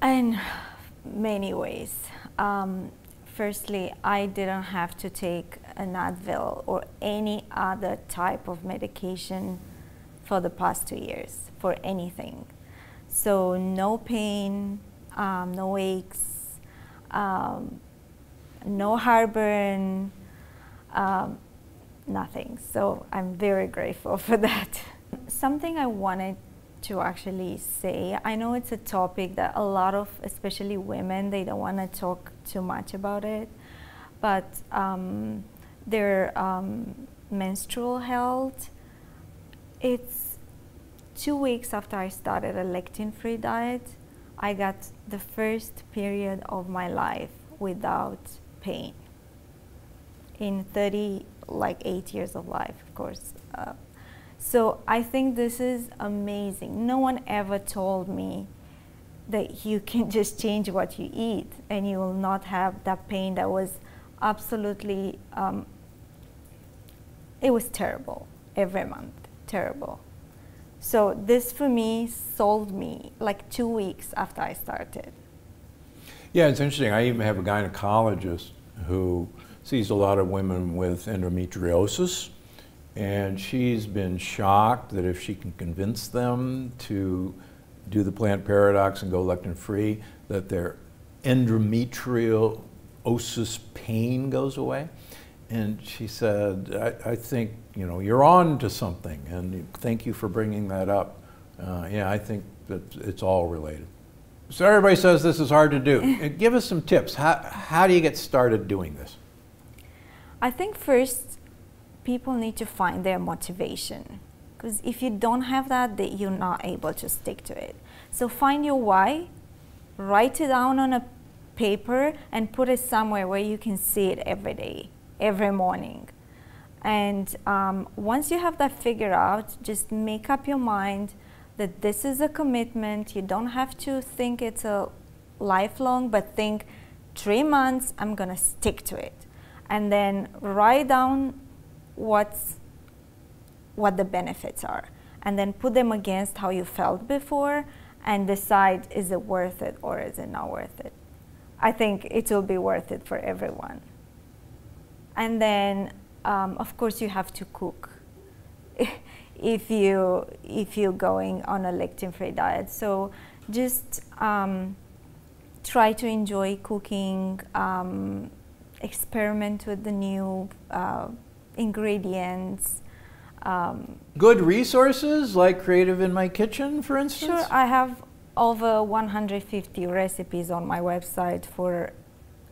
In many ways. Firstly, I didn't have to take an Advil or any other type of medication for the past 2 years, for anything. So no pain, no aches, no heartburn, nothing. So I'm very grateful for that. Something I wanted to actually say, I know it's a topic that a lot of, especially women, they don't want to talk too much about it, but their menstrual health, it's 2 weeks after I started a lectin-free diet, I got the first period of my life without pain in 8 years of life, of course. So I think this is amazing. No one ever told me that you can just change what you eat and you will not have that pain that was absolutely, it was terrible every month, terrible. So this, for me, sold me like 2 weeks after I started. Yeah, it's interesting. I even have a gynecologist who sees a lot of women with endometriosis, and she's been shocked that if she can convince them to do the Plant Paradox and go lectin-free, that their endometriosis pain goes away. And she said, I think, you know, you're on to something, and thank you for bringing that up. Yeah, I think that it's all related. So everybody says this is hard to do. Give us some tips. How do you get started doing this? I think first, people need to find their motivation. Because if you don't have that, you're not able to stick to it. So find your why, write it down on a paper, and put it somewhere where you can see it every day, every morning. And once you have that figured out, just make up your mind that this is a commitment. You don't have to think it's a lifelong, but think 3 months, I'm going to stick to it. And then write down what the benefits are. And then put them against how you felt before and decide, is it worth it or is it not worth it? I think it will be worth it for everyone. And then, of course, you have to cook if you're going on a lectin-free diet. So just try to enjoy cooking, experiment with the new ingredients. Good resources like Creative in My Kitchen, for instance? Sure, I have over 150 recipes on my website for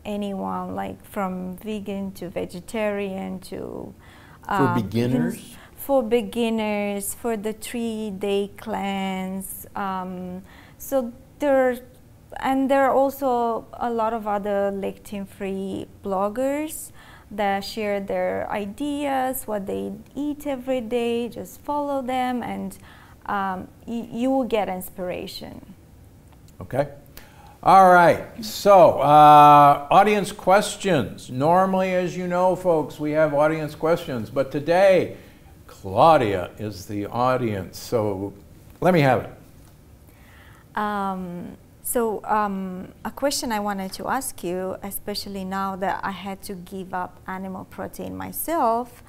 anyone, like from vegan to vegetarian to... for beginners? For beginners, for the 3-day cleanse. So there are also a lot of other lectin-free bloggers that share their ideas, what they eat every day. Just follow them and you will get inspiration. Okay. All right. So, audience questions. Normally, as you know, folks, we have audience questions, but today, Claudia is the audience. So, let me have it. A question I wanted to ask you, especially now that I had to give up animal protein myself,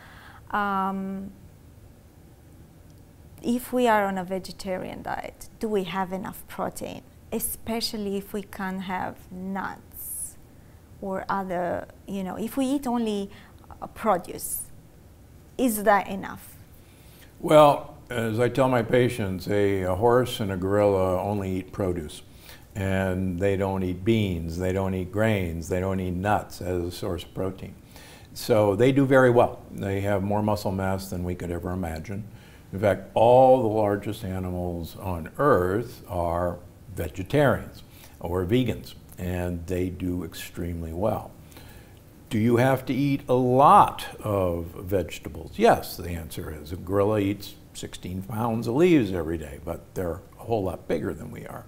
if we are on a vegetarian diet, do we have enough protein? Especially if we can't have nuts or other, you know, if we eat only produce, is that enough? Well, as I tell my patients, a horse and a gorilla only eat produce. And they don't eat beans, they don't eat grains, they don't eat nuts as a source of protein. So they do very well. They have more muscle mass than we could ever imagine. In fact, all the largest animals on Earth are vegetarians or vegans, and they do extremely well. Do you have to eat a lot of vegetables? Yes, the answer is. A gorilla eats 16 pounds of leaves every day, but they're a whole lot bigger than we are.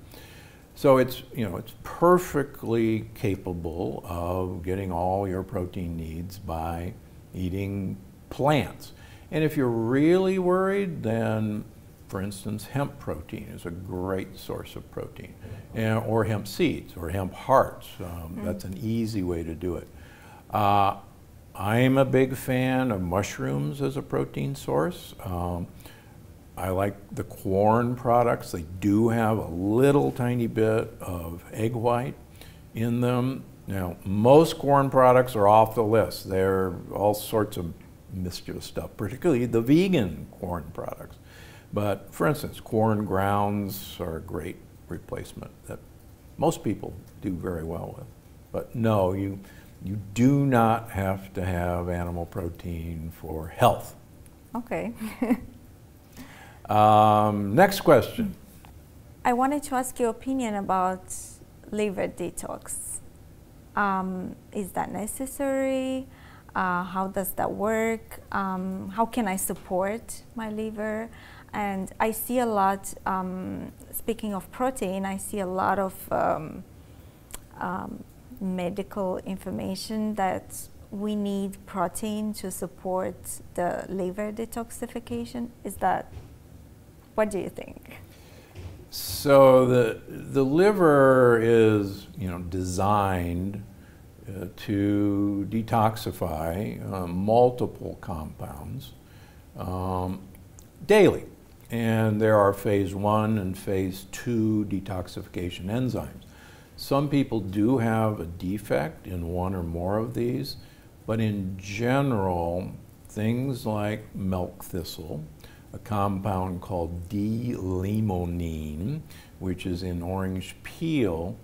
So it's, you know, it's perfectly capable of getting all your protein needs by eating plants. And if you're really worried, then, for instance, hemp protein is a great source of protein, or hemp seeds, or hemp hearts. That's an easy way to do it. I'm a big fan of mushrooms as a protein source. I like the corn products. They do have a little tiny bit of egg white in them. Now, most corn products are off the list. They're all sorts of mischievous stuff, particularly the vegan corn products. But for instance, corn grounds are a great replacement that most people do very well with. But no, you do not have to have animal protein for health. Okay. Next question. I wanted to ask your opinion about liver detox. Is that necessary? How does that work? How can I support my liver? And I see a lot, speaking of protein, I see a lot of medical information that we need protein to support the liver detoxification. Is that... What do you think? So the liver is, you know, designed to detoxify multiple compounds daily. And there are phase 1 and phase 2 detoxification enzymes. Some people do have a defect in one or more of these, but in general, things like milk thistle, a compound called D-limonene, which is in orange peel,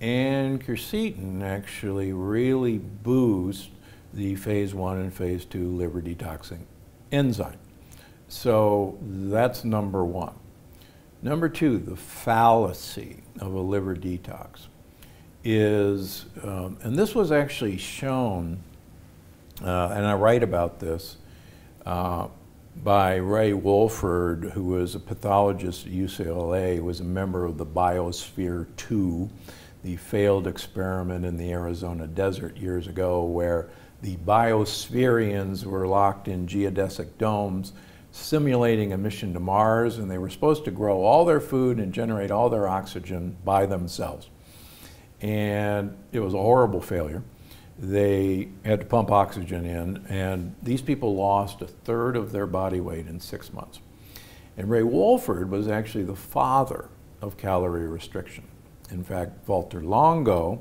and quercetin actually really boost the phase 1 and phase 2 liver detoxing enzyme. So that's number one. Number two, the fallacy of a liver detox is, and this was actually shown, and I write about this, by Ray Wolford, who was a pathologist at UCLA, was a member of the Biosphere II, the failed experiment in the Arizona desert years ago, where the biospherians were locked in geodesic domes simulating a mission to Mars, and they were supposed to grow all their food and generate all their oxygen by themselves. And it was a horrible failure. They had to pump oxygen in, and these people lost a third of their body weight in 6 months. And Ray Wolford was actually the father of calorie restriction. In fact, Walter Longo,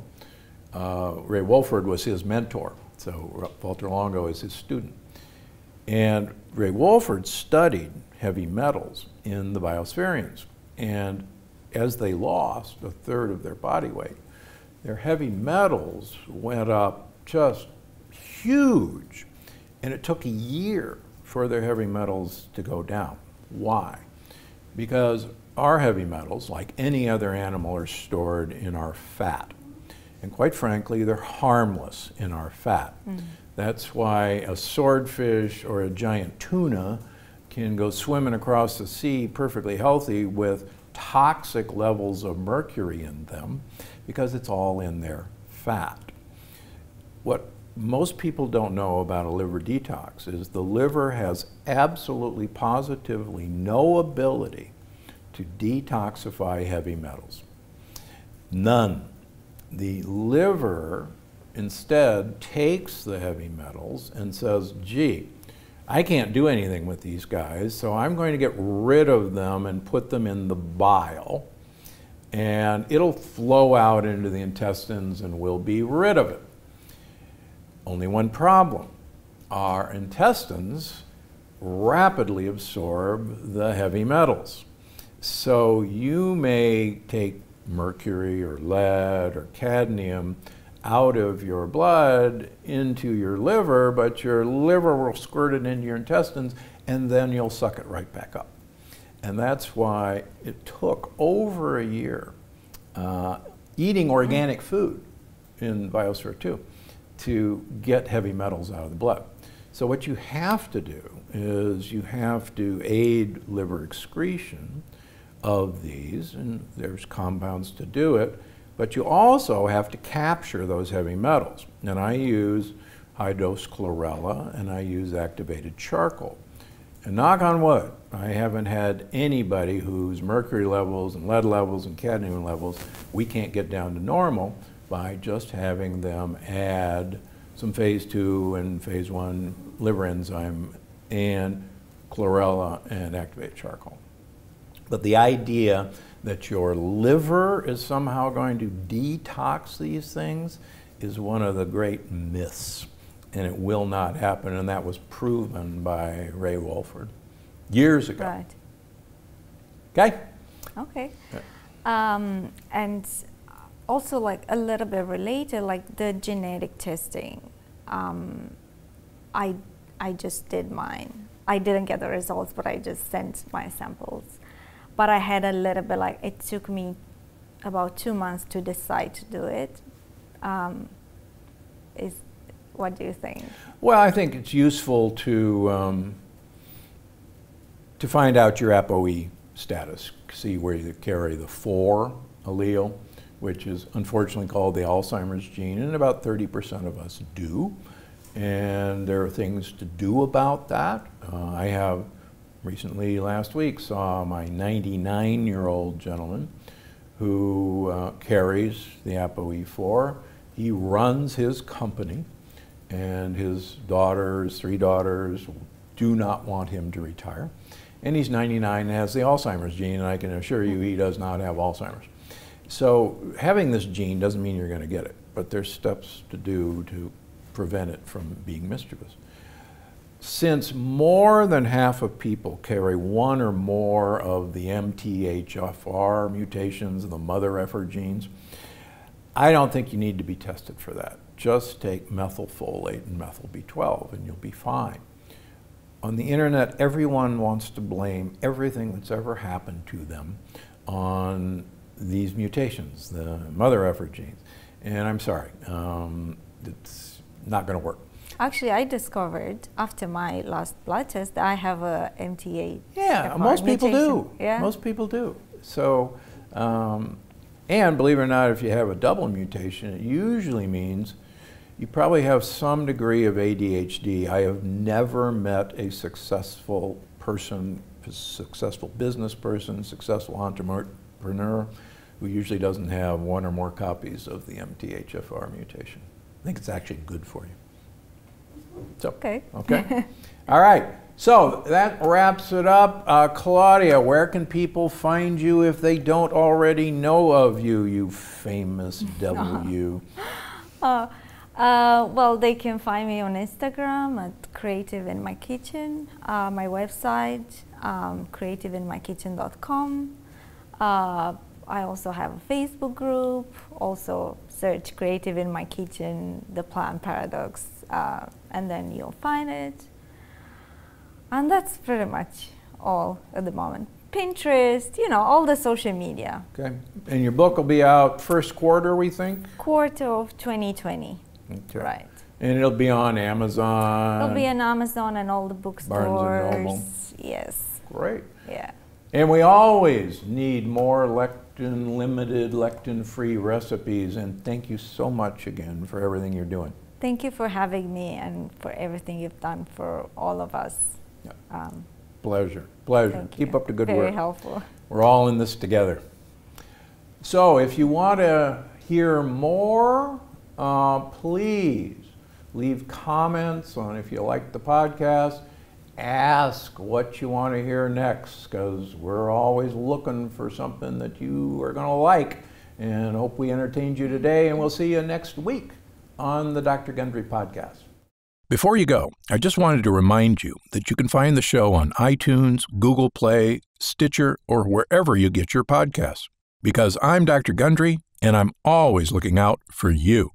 Ray Wolford was his mentor, so Walter Longo is his student. And Ray Wolford studied heavy metals in the biospherians, and as they lost a third of their body weight, their heavy metals went up just huge, and it took a year for their heavy metals to go down. Why? Because our heavy metals, like any other animal, are stored in our fat, and quite frankly, they're harmless in our fat. That's why a swordfish or a giant tuna can go swimming across the sea perfectly healthy with toxic levels of mercury in them, because it's all in their fat. What most people don't know about a liver detox is the liver has absolutely positively no ability to detoxify heavy metals. None. The liver instead takes the heavy metals and says, gee, I can't do anything with these guys, so I'm going to get rid of them and put them in the bile, and it'll flow out into the intestines and we'll be rid of it. Only one problem. Our intestines rapidly absorb the heavy metals. So you may take mercury or lead or cadmium out of your blood into your liver, but your liver will squirt it into your intestines, and then you'll suck it right back up. And that's why it took over a year eating organic food in Biosphere 2 to get heavy metals out of the blood. So what you have to do is you have to aid liver excretion of these, and there's compounds to do it, but you also have to capture those heavy metals. And I use high-dose chlorella, and I use activated charcoal. And knock on wood, I haven't had anybody whose mercury levels and lead levels and cadmium levels we can't get down to normal by just having them add some phase 2 and phase 1 liver enzyme and chlorella and activated charcoal. But the idea that your liver is somehow going to detox these things is one of the great myths, and it will not happen, and that was proven by Ray Wolford years ago. Right. Okay? Okay. Yeah. And also, like, a little bit related, like the genetic testing. I just did mine. I didn't get the results, but I just sent my samples. But I had a little bit, like, it took me about 2 months to decide to do it. What do you think? Well, I think it's useful to find out your ApoE status, see where you carry the 4 allele, which is unfortunately called the Alzheimer's gene, and about 30% of us do. And there are things to do about that. I have recently, last week, saw my 99-year-old gentleman who carries the ApoE4, He runs his company, and his daughter, his three daughters, do not want him to retire. And he's 99 and has the Alzheimer's gene, and I can assure you he does not have Alzheimer's. So having this gene doesn't mean you're going to get it, but there's steps to do to prevent it from being mischievous. Since more than half of people carry one or more of the MTHFR mutations, the mother effort genes, I don't think you need to be tested for that. Just take methylfolate and methyl B12 and you'll be fine. On the internet, everyone wants to blame everything that's ever happened to them on these mutations, the mother effort genes. And I'm sorry, it's not going to work. Actually, I discovered after my last blood test that I have a MTA. Yeah, most people do. Yeah. Most people do. So, and believe it or not, if you have a double mutation, it usually means you probably have some degree of ADHD. I have never met a successful person, successful business person, successful entrepreneur, who usually doesn't have one or more copies of the MTHFR mutation. I think it's actually good for you. So, okay. Okay. All right. So that wraps it up. Claudia, where can people find you if they don't already know of you, you famous W? Well, they can find me on Instagram at Creative in My Kitchen, my website, creativeinmykitchen.com. I also have a Facebook group. Also search Creative in My Kitchen, The Plant Paradox, and then you'll find it. And that's pretty much all at the moment. Pinterest, you know, all the social media. Okay. And your book will be out first quarter, we think? Quarter of 2020. Okay. Right. And it'll be on Amazon? It'll be on Amazon and all the bookstores. Barnes and Noble. Yes. Great. Yeah. And we always need more lectin-limited, lectin-free recipes. And thank you so much again for everything you're doing. Thank you for having me and for everything you've done for all of us. Yeah. Pleasure. Pleasure. Keep up the good work. Very helpful. We're all in this together. So if you want to hear more, please leave comments on if you like the podcast. Ask what you want to hear next, because we're always looking for something that you are going to like, and hope we entertained you today, and we'll see you next week on the Dr. Gundry Podcast. Before you go, I just wanted to remind you that you can find the show on iTunes, Google Play, Stitcher, or wherever you get your podcasts, because I'm Dr. Gundry, and I'm always looking out for you.